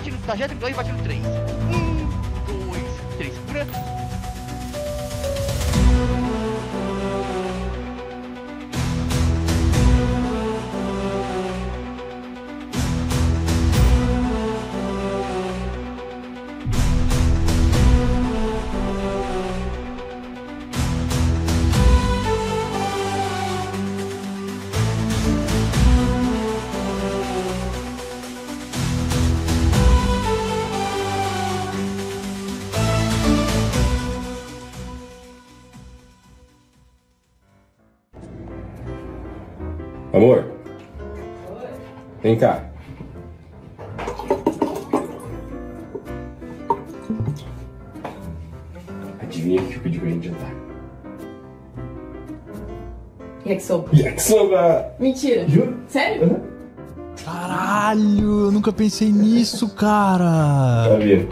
bate no trajeto 2, bate no 3. 1, 2, 3. Amor, oi. Vem cá. Adivinha o que eu pedi pra gente jantar? Yakisoba. Yakisoba! Mentira! Juro? Sério? Uhum. Caralho, eu nunca pensei nisso, cara! Sabia.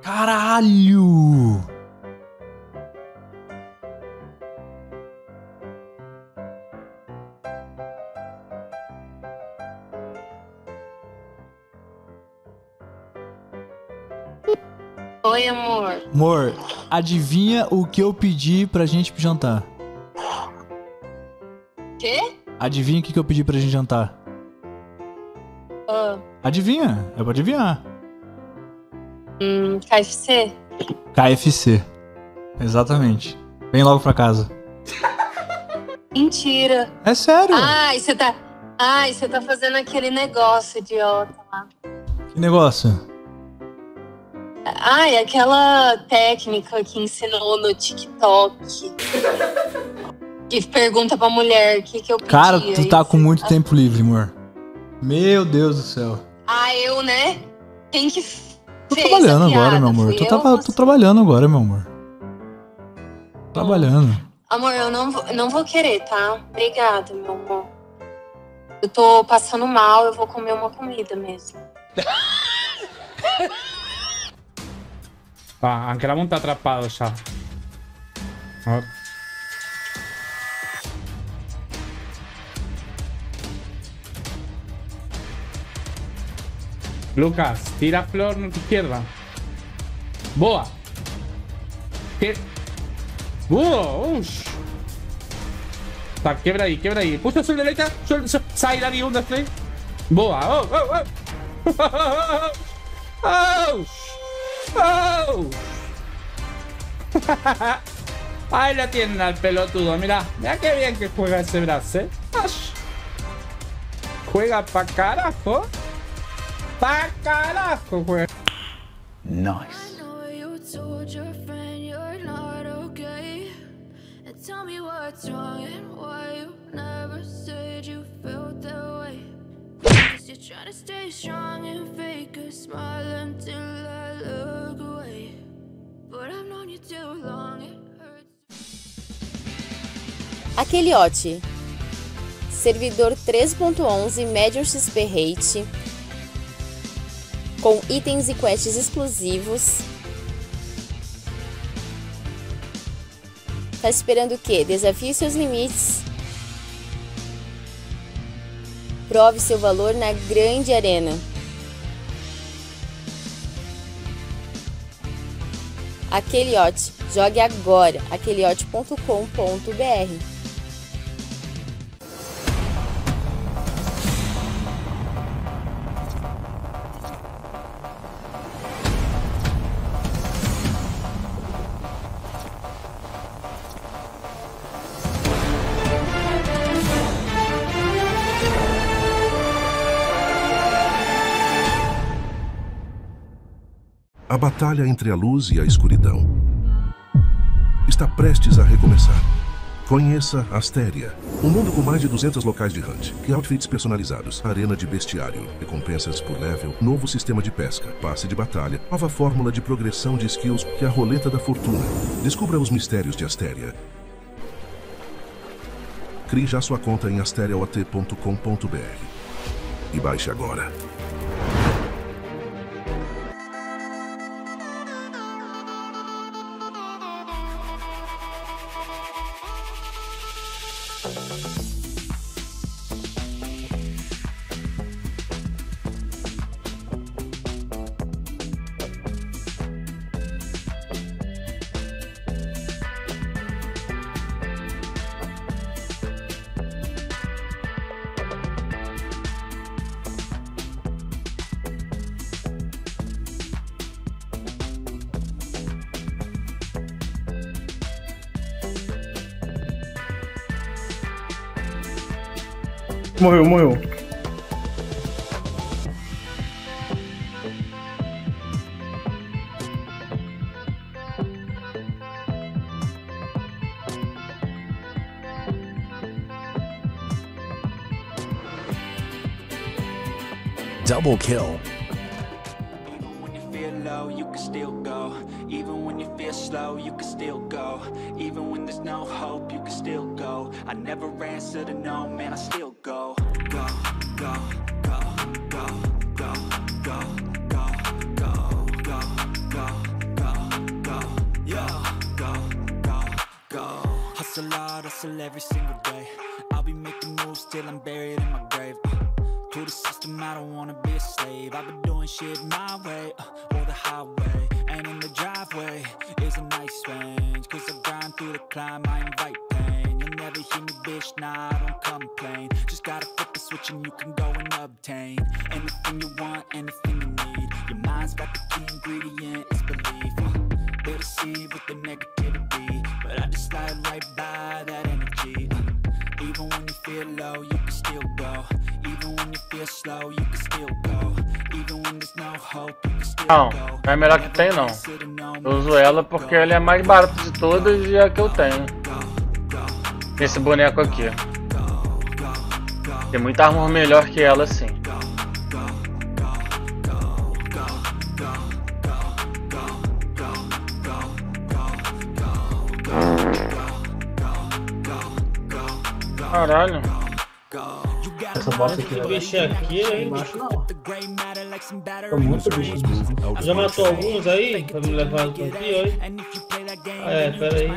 Caralho! Oi, amor. Amor, adivinha o que eu pedi pra gente jantar? Quê? Adivinha o que eu pedi pra gente jantar? Adivinha? É pra adivinhar. KFC? KFC. Exatamente. Vem logo pra casa. Mentira. É sério. Ai, você tá fazendo aquele negócio idiota lá. Que negócio? Ai, aquela técnica que ensinou no TikTok. Que pergunta pra mulher o que eu pedi. Cara, tu tá com muito tempo livre, amor. Meu Deus do céu. Ah, eu, né? Quem que fez? Tô trabalhando agora, meu amor. Tô trabalhando agora, meu amor. Trabalhando. Amor, eu não vou querer, tá? Obrigada, meu amor. Eu tô passando mal, eu vou comer uma comida mesmo. Anche la monta atrappada sta. Lucas, tira flor en tu izquierda. Boa. Que... Ush. Está, quebra ahí. Puso su derecha. Sai la de onda, play. Boa. Oh. Ush. Oh. Ahí la tienen al pelotudo, mira, mira qué bien que juega ese brazo, ¿eh? Juega pa carajo juega. Nice. Trying to stay strong and fake a smile until I look away. But I've known you too long, it hurts. Aqueleot. Servidor 3.11, médium XP rate. Com itens e quests exclusivos. Tá esperando o quê? Desafie seus limites. Prove seu valor na grande arena. Aqueleot, jogue agora. aqueleot.com.br. A batalha entre a luz e a escuridão está prestes a recomeçar. Conheça Astéria, um mundo com mais de 200 locais de hunt, que outfits personalizados, arena de bestiário, recompensas por level, novo sistema de pesca, passe de batalha, nova fórmula de progressão de skills e a roleta da fortuna. Descubra os mistérios de Astéria. Crie já sua conta em asteriaot.com.br e baixe agora. Morreu. Double kill. Even when you feel low, you can still go. Even when you feel slow, you can still go. Even when there's no hope, you can still go. I never answer to no, man, I still go. Go, go, go, go, go, go, go, go, go, go, go, go, yo, go, go, go. Hustle hard, hustle every single day. I'll be making moves till I'm buried in my grave. To the system, I don't wanna be a slave. I've been doing shit my way, or the highway. And in the driveway is a nice range. Cause I grind through the climb, I invite pain. You'll never hear me, bitch, nah, I don't complain. Just gotta flip the switch and you can go and obtain anything you want, anything you need. Your mind's got the key ingredient, it's belief. They deceive with the negativity, but I just slide right by that energy. Even when you feel low, you can still go. Even when you feel slow, you can still go. Even when there's no hope, you can still go. Não, não é a melhor que tem não. Eu uso ela porque ela é a mais barata de todas e é a que eu tenho. Esse boneco aqui. Tem muita arma melhor que ela, sim. Caralho. Essa bota aqui é hein? Embaixo, não. Tô muito bicho. Já matou alguns aí? Pra me levar aqui, oi? Ah, é, pera aí.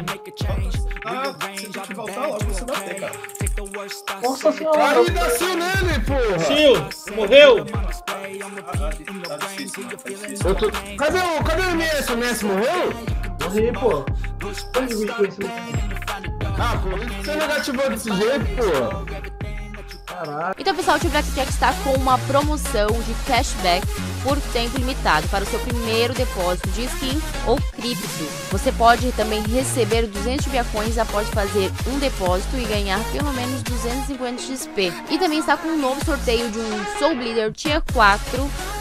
Ah, você tem que voltar logo, você vai ter, cara. Nossa senhora! Aí nasceu nele, porra! Sil, morreu! Ah, tá difícil, mano, tá difícil. Eu tô... Cadê o Messi? O Messi morreu? Morri, pô. Onde o Messi Ah, pô, você não ativou desse jeito, pô. Caraca. Então, pessoal, o BlackTech está com uma promoção de cashback por tempo limitado para o seu primeiro depósito de skin ou cripto. Você pode também receber 200 BlackTech após fazer um depósito e ganhar pelo menos 250 XP. E também está com um novo sorteio de um Soul Bleeder Tier 4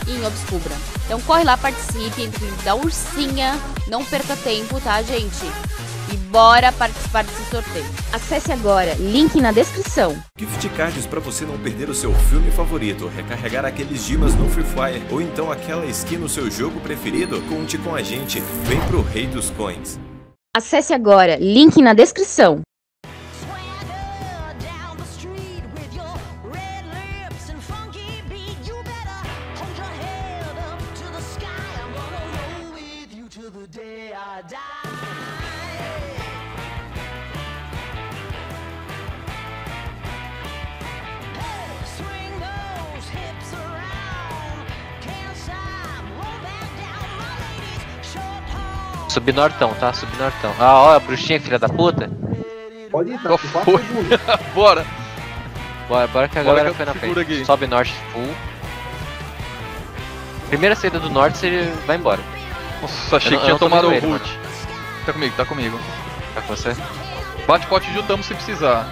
em Obscura. Então, corre lá, participe, entre da ursinha, não perca tempo, tá, gente? E bora participar desse sorteio. Acesse agora, link na descrição. Gift cards para você não perder o seu filme favorito, recarregar aqueles gemas no Free Fire ou então aquela skin no seu jogo preferido? Conte com a gente, vem pro Rei dos Coins. Acesse agora, link na descrição. Subir nortão, tá? Subir nortão. Ah, ó, a bruxinha, filha da puta. Pode ir, tá? Foi. Bora. Bora que a galera foi na frente. Aqui. Sobe norte full. Primeira saída do norte, você vai embora. Nossa, achei que tinha tomado o root. Tá comigo, tá comigo. Tá com você? Bate pote e jutamos se precisar.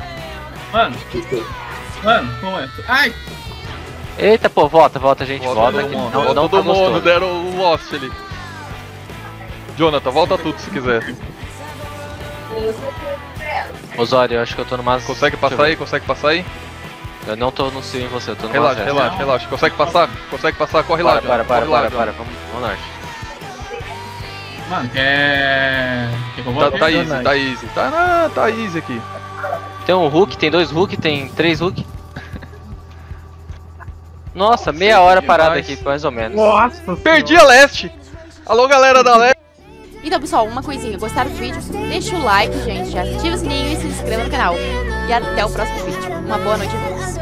Mano, como é? Ai! Eita, pô, volta, gente. Volta aqui. Não, todo mundo deram o lost ali. Jonathan, volta tudo se quiser. Osório, acho que eu tô no máximo. Consegue passar aí? Eu não tô no cio em você, eu tô no máximo. Relaxa. Consegue passar, corre lá. Para, vamos norte. Mano, é... Tá easy. Tá easy aqui. Tem um hook, tem dois hook, tem três hook. Nossa, meia hora parada aqui, mais ou menos. Nossa, perdi a leste. Alô, galera da leste. Então, pessoal, uma coisinha, gostaram do vídeo? Deixa o like, gente, ativa o sininho e se inscreva no canal. E até o próximo vídeo. Uma boa noite a todos.